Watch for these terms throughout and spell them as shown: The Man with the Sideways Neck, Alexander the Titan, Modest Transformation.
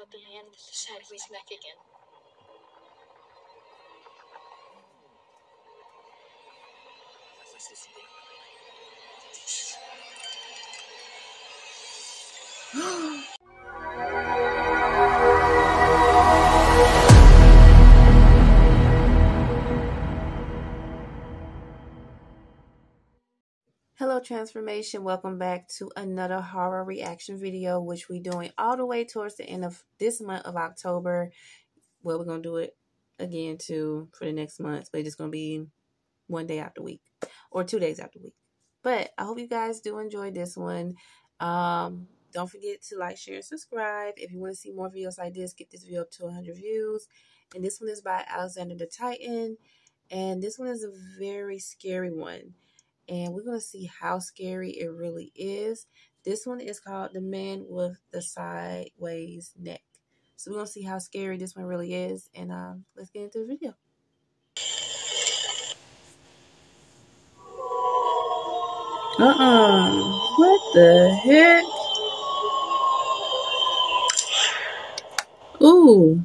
about the man with the sideways neck again. Hello Transformation, welcome back to another horror reaction video, which we're doing all the way towards the end of this month of October. Well, we're gonna do it again too for the next month, but it's gonna be one day out the week or 2 days out the week. But I hope you guys do enjoy this one. Don't forget to like, share, and subscribe. If you want to see more videos like this, get this video up to 100 views. And this one is by Alexander the Titan. And this one is a very scary one. And we're going to see how scary it really is. This one is called The Man with the Sideways Neck. So we're going to see how scary this one really is. And let's get into the video. What the heck? Ooh.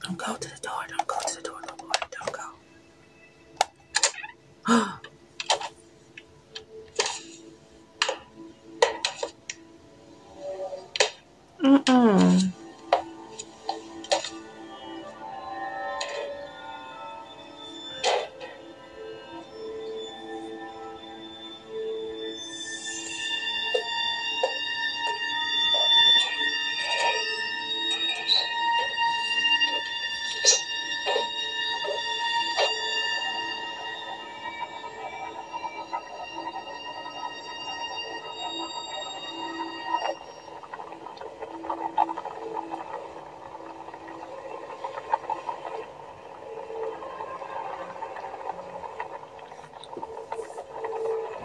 Don't go to the door. Don't go to the door. Don't go. Don't go.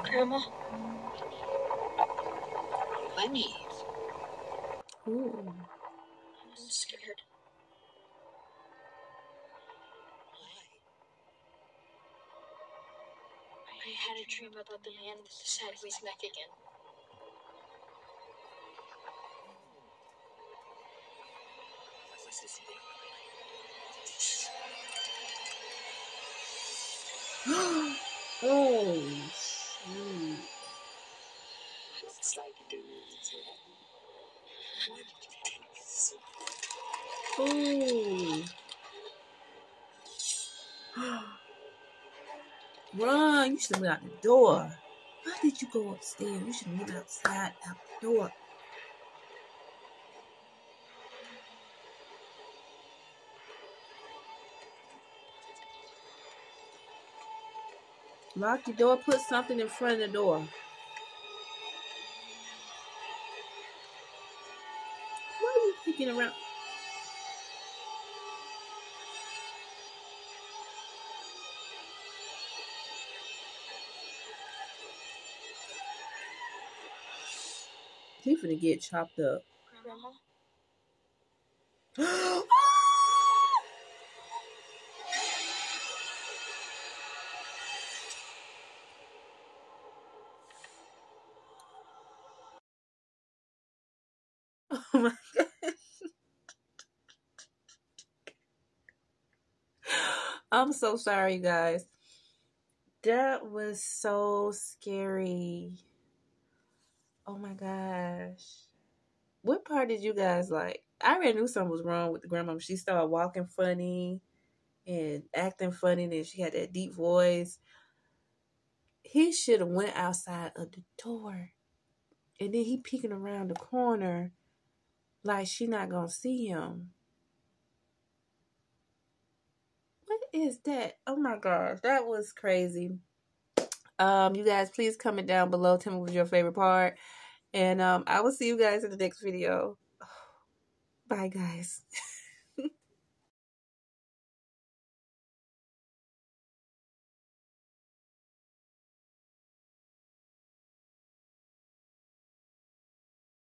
Grandma, Lenny. Ooh. I'm scared. Why? I had a dream about the man with the sideways neck again. Oh. Ooh. Run, you should have went out the door. Why did you go upstairs? You should have went outside, out the door. Lock the door, put something in front of the door. Why are you picking around? He's gonna get chopped up. Grandma. Ah! Oh my God. I'm so sorry, guys. That was so scary. Oh my gosh. What part did you guys like? I already knew something was wrong with the grandma. She started walking funny and acting funny, and she had that deep voice. He should have went outside of the door. And then he peeking around the corner like she not gonna see him. What is that? Oh my gosh, that was crazy. You guys, please comment down below. Tell me what was your favorite part. And I will see you guys in the next video. Bye, guys.